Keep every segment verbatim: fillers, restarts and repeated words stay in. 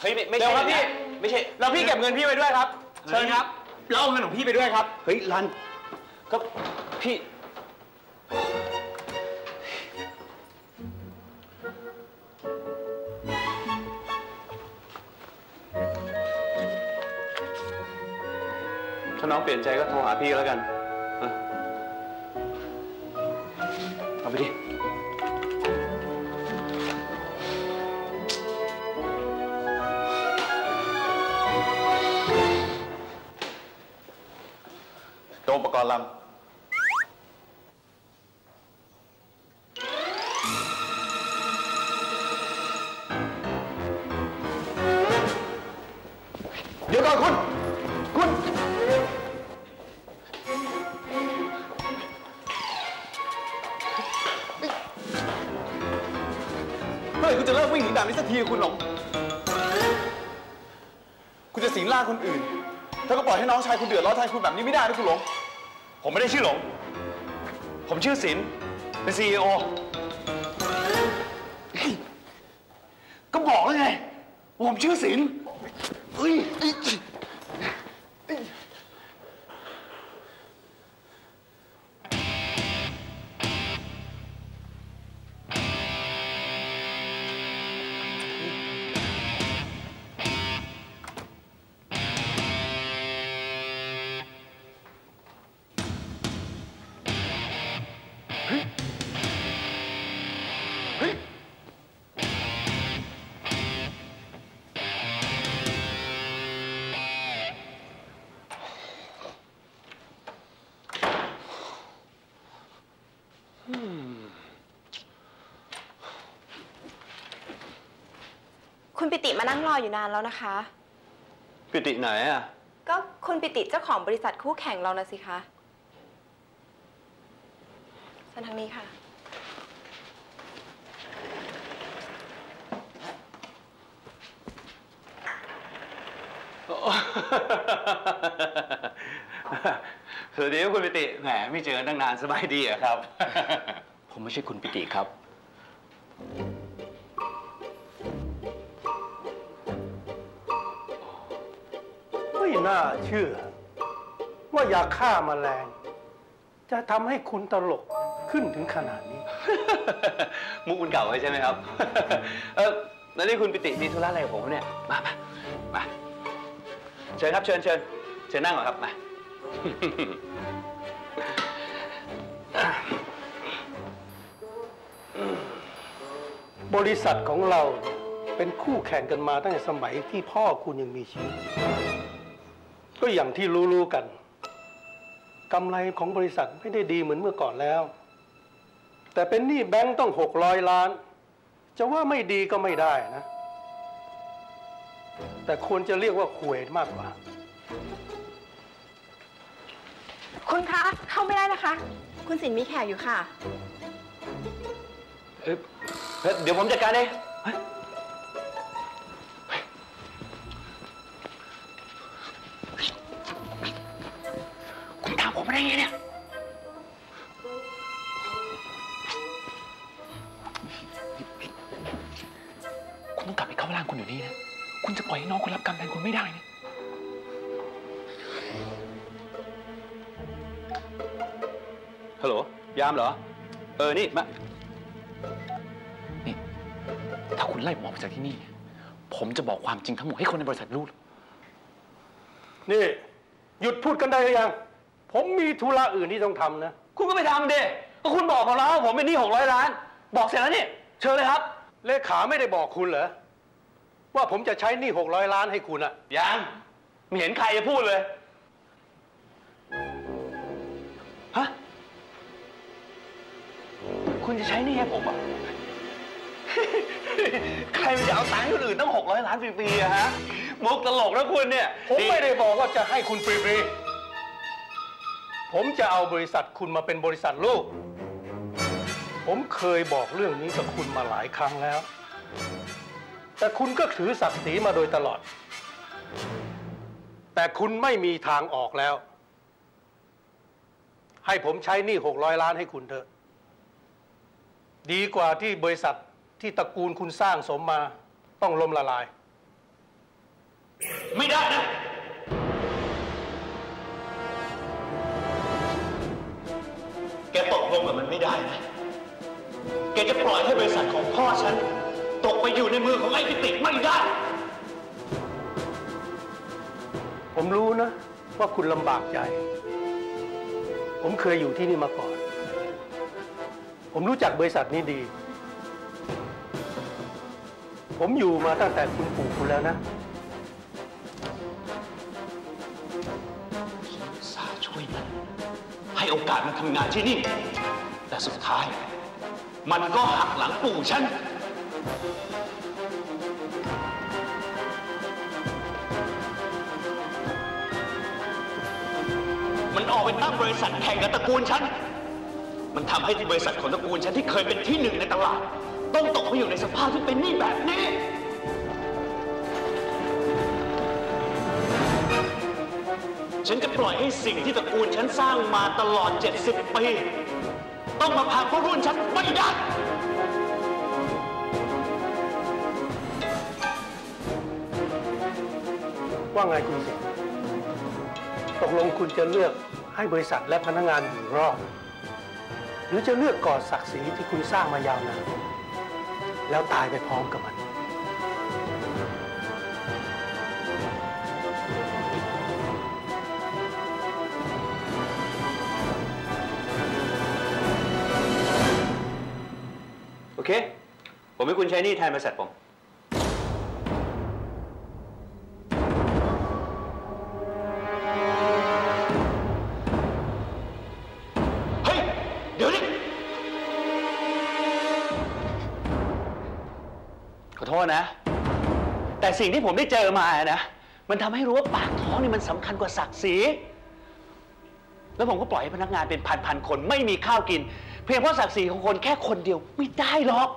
เฮ้ยไม่ใช่ครับพี่ไม่ใช่เราพี่เก็บเงินพี่ไปด้วยครับเชิญครับเราเอาเงินของพี่ไปด้วยครับเฮ้ยรันก็พี่ถ้าน้องเปลี่ยนใจก็โทรหาพี่แล้วกันเอาไปดิโดมประกอบลำเดี๋ยวก่อนคุณคุณเมื่อไหร่คุณจะเลิกวิ่งหนีด่านนี้สักทีคุณหลงคุณจะสิงล่าคนอื่นแล้วก็ปล่อยให้น้องชายคุณเดือดร้อนแทนคุณแบบนี้ไม่ได้นะคุณหลงผมไม่ได้ชื่อหลงผมชื่อศิลป์เป็น ซี อี โอ ก็บอกแล้วไงผมชื่อศิลป์คุณปิติมานั่งรออยู่นานแล้วนะคะปิติไหนอ่ะก็คุณปิติเจ้าของบริษัทคู่แข่งเรานะสิคะท่านทางนี้ค่ะสวัสดีคุณปิติแหมไม่เจอตั้งนานสบายดีอะครับผมไม่ใช่คุณปิติครับไม่น่าเชื่อว่ายาฆ่าแมลงจะทำให้คุณตลกขึ้นถึงขนาดนี้ มุกคุณเก่าใช่ไหมครับ เออแล้วนี่คุณปิติมีธุระอะไรกับผมเนี่ยมามามาเชิญครับเชิญเชิญเชิญนั่งก่อนครับมา บริษัทของเราเป็นคู่แข่งกันมาตั้งแต่สมัยที่พ่อคุณยังมีชีวิตก็อย่างที่รู้ๆกันกำไรของบริษัทไม่ได้ดีเหมือนเมื่อก่อนแล้วแต่เป็นหนี้แบงก์ต้องหกร้อยล้านจะว่าไม่ดีก็ไม่ได้นะแต่ควรจะเรียกว่าข่วยมากกว่าคุณคะเข้าไม่ได้นะคะคุณศิลป์มีแขกอยู่ค่ะเอ๊ะเดี๋ยวผมจัดการเองอะไรเนี่ยคุณต้องกลับไปเข้าร่างคุณอยู่นี่นะคุณจะปล่อยให้น้องคุณรับกรรมแทนคุณไม่ได้นะฮัลโหลยามเหรอเออนี่มานี่ถ้าคุณไล่หมอไปจากที่นี่ผมจะบอกความจริงทั้งหมดให้คนในบริษัทรู้นี่หยุดพูดกันได้หรือยังผมมีธุระอื่นที่ต้องทำนะคุณก็ไปทำเด็กก็คุณบอกผมแล้วผมเป็นหนี้หกร้อยล้านบอกเสร็จแล้วนี่เชิญเลยครับเลขาไม่ได้บอกคุณเหรอว่าผมจะใช้หนี้หกร้อยล้านให้คุณอะยังไม่เห็นใครจะพูดเลยฮะคุณจะใช้หนี้ให้ผมอะใครจะเอาตังค์คนอื่นตั้งหกร้อยล้านฟรีๆอะฮะมุกตลกนะคุณเนี่ยผมไม่ได้บอกว่าจะให้คุณฟรีๆผมจะเอาบริษัทคุณมาเป็นบริษัทลูกผมเคยบอกเรื่องนี้กับคุณมาหลายครั้งแล้วแต่คุณก็ถือศักดิ์ศรีมาโดยตลอดแต่คุณไม่มีทางออกแล้วให้ผมใช้หนี้หกร้อยล้านให้คุณเถอะดีกว่าที่บริษัทที่ตระกูลคุณสร้างสมมาต้องล้มละลาย ไม่ได้นะแกตกลงกับมันไม่ได้นะแกจะปล่อยให้บริษัทของพ่อฉันตกไปอยู่ในมือของไอ้พิติไม่ได้ผมรู้นะว่าคุณลำบากใจผมเคยอยู่ที่นี่มาก่อนผมรู้จักบริษัทนี้ดีผมอยู่มาตั้งแต่คุณปู่คุณแล้วนะสาช่วยมันให้โอกาสมันทำงานที่นี่แต่สุดท้ายมันก็หักหลังปู่ฉันมันออกไปตั้งบริษัทแข่งกับตระกูลฉันมันทำให้ที่บริษัทของตระกูลฉันที่เคยเป็นที่หนึ่งในตลาดต้องตกไปอยู่ในสภาพที่เป็นหนี้แบบนี้ฉันจะปล่อยให้สิ่งที่ตระกูลฉันสร้างมาตลอดเจ็ดสิบปีต้องมาพังเพราะรุ่นฉันไม่ได้ว่าไงคุณสิตกลงคุณจะเลือกให้บริษัทและพนักงานอยู่รอดหรือจะเลือกกอดศักดิ์ศรีที่คุณสร้างมายาวนานแล้วตายไปพร้อมกับมันโอเคผมให้คุณใช้หนี้แทนบริษัทผมนะแต่สิ่งที่ผมได้เจอมานะมันทำให้รู้ว่าปากท้องนี่มันสำคัญกว่าศักดิ์ศรีแล้วผมก็ปล่อยให้พนักงานเป็นพันๆคนไม่มีข้าวกินเพียงเพราะศักดิ์ศรีของคนแค่คนเดียวไม่ได้หรอก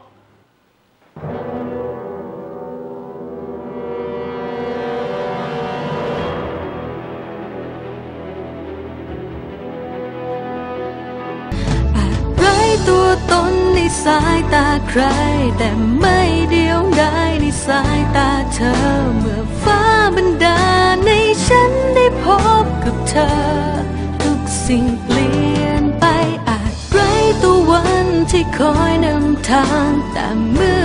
ไร้ตัวตนในสายตาใครแต่ไม่เดียวดายในสายตาเธอเมื่อฟ้าบันดาลให้ฉันได้พบกับเธอทุกสิ่งเปลี่ยนไปอาจไร้ตัววันที่คอยนำทางแต่เมื่อ